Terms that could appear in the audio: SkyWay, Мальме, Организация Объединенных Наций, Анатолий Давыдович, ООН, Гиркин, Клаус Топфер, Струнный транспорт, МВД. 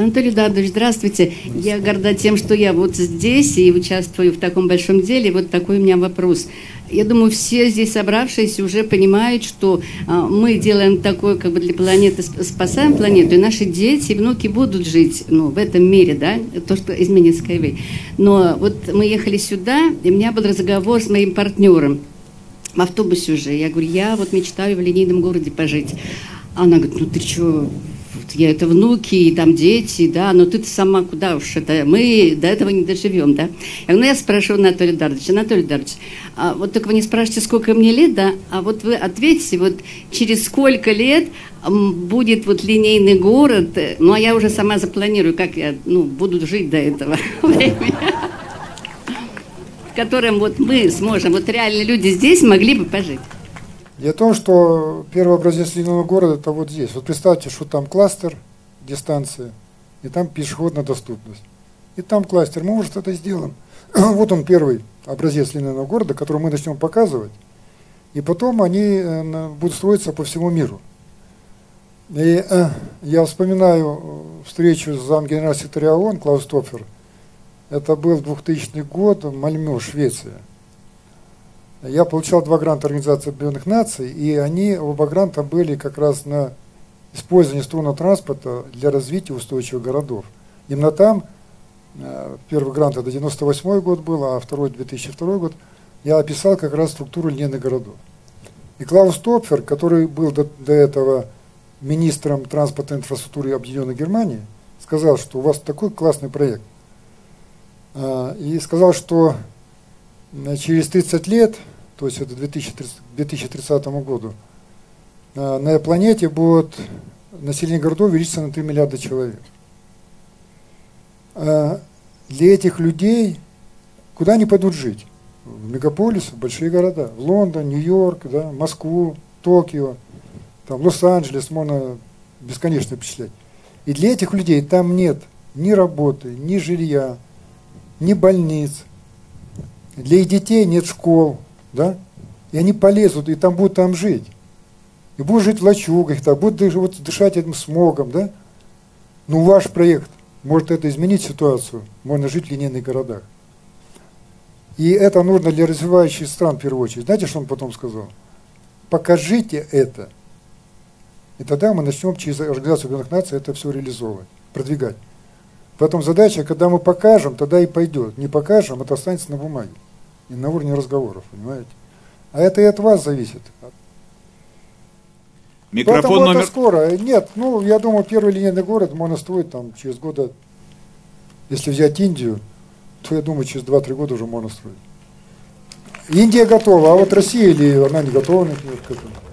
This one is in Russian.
Анатолий Давыдович, здравствуйте. Я горда тем, что я вот здесь и участвую в таком большом деле. Вот такой у меня вопрос. Я думаю, все здесь собравшиеся уже понимают, что мы делаем такое, как бы для планеты, спасаем планету, и наши дети и внуки будут жить в этом мире, да, то, что изменит SkyWay. Но вот мы ехали сюда, и у меня был разговор с моим партнером в автобусе уже. Я говорю, я вот мечтаю в линейном городе пожить. Она говорит, ну ты чё... Я это внуки, и там дети, да, но ты-то сама куда уж это, мы до этого не доживем, да. Я спрашиваю Анатолия Давыдовича, Анатолий Давыдович, вот только вы не спрашиваете, сколько мне лет, да, а вот вы ответьте, вот через сколько лет будет вот линейный город, ну а я уже сама запланирую, как я, буду жить до этого времени, в котором вот мы сможем, вот реально люди здесь могли бы пожить. Дело в том, что первый образец линейного города это вот здесь. Вот представьте, что там кластер, дистанции, и там пешеходная доступность. И там кластер. Мы, может, это сделаем. Вот он первый образец линейного города, который мы начнем показывать. И потом они будут строиться по всему миру. И я вспоминаю встречу с замгенерального секретаря ООН Клаус Топфер. Это был 2000 год в Мальме, Швеция. Я получал 2 гранта Организации Объединенных Наций, и они, оба гранта, были как раз на использование струнного транспорта для развития устойчивых городов. Именно там, первый грант это 1998 год был, а второй 2002 год, я описал как раз структуру линейных городов. И Клаус Топфер, который был до этого министром транспортной инфраструктуры Объединенной Германии, сказал, что у вас такой классный проект. И сказал, что через 30 лет, то есть это к 2030 году, на планете будет население городов увеличится на 3 миллиарда человек. Для этих людей, куда они пойдут жить? В мегаполисы, в большие города. В Лондон, Нью-Йорк, да, Москву, Токио, Лос-Анджелес, можно бесконечно перечислять. И для этих людей там нет ни работы, ни жилья, ни больниц. Для их детей нет школ, да? И они полезут, и там будут там жить. И будут жить в лачугах, да? Будут дышать этим смогом, да? Но ваш проект может это изменить ситуацию, можно жить в линейных городах. И это нужно для развивающих стран в первую очередь. Знаете, что он потом сказал? Покажите это. И тогда мы начнем через Организацию Объединенных Наций это все реализовывать, продвигать. Поэтому задача, когда мы покажем, тогда и пойдет. Не покажем, это останется на бумаге. И на уровне разговоров, понимаете? А это и от вас зависит. Микрофон поэтому номер... это скоро. Нет, я думаю, первый линейный город можно строить там через года. Если взять Индию, то, я думаю, через 2-3 года уже можно строить. Индия готова, а вот Россия или она не готова, например, к этому.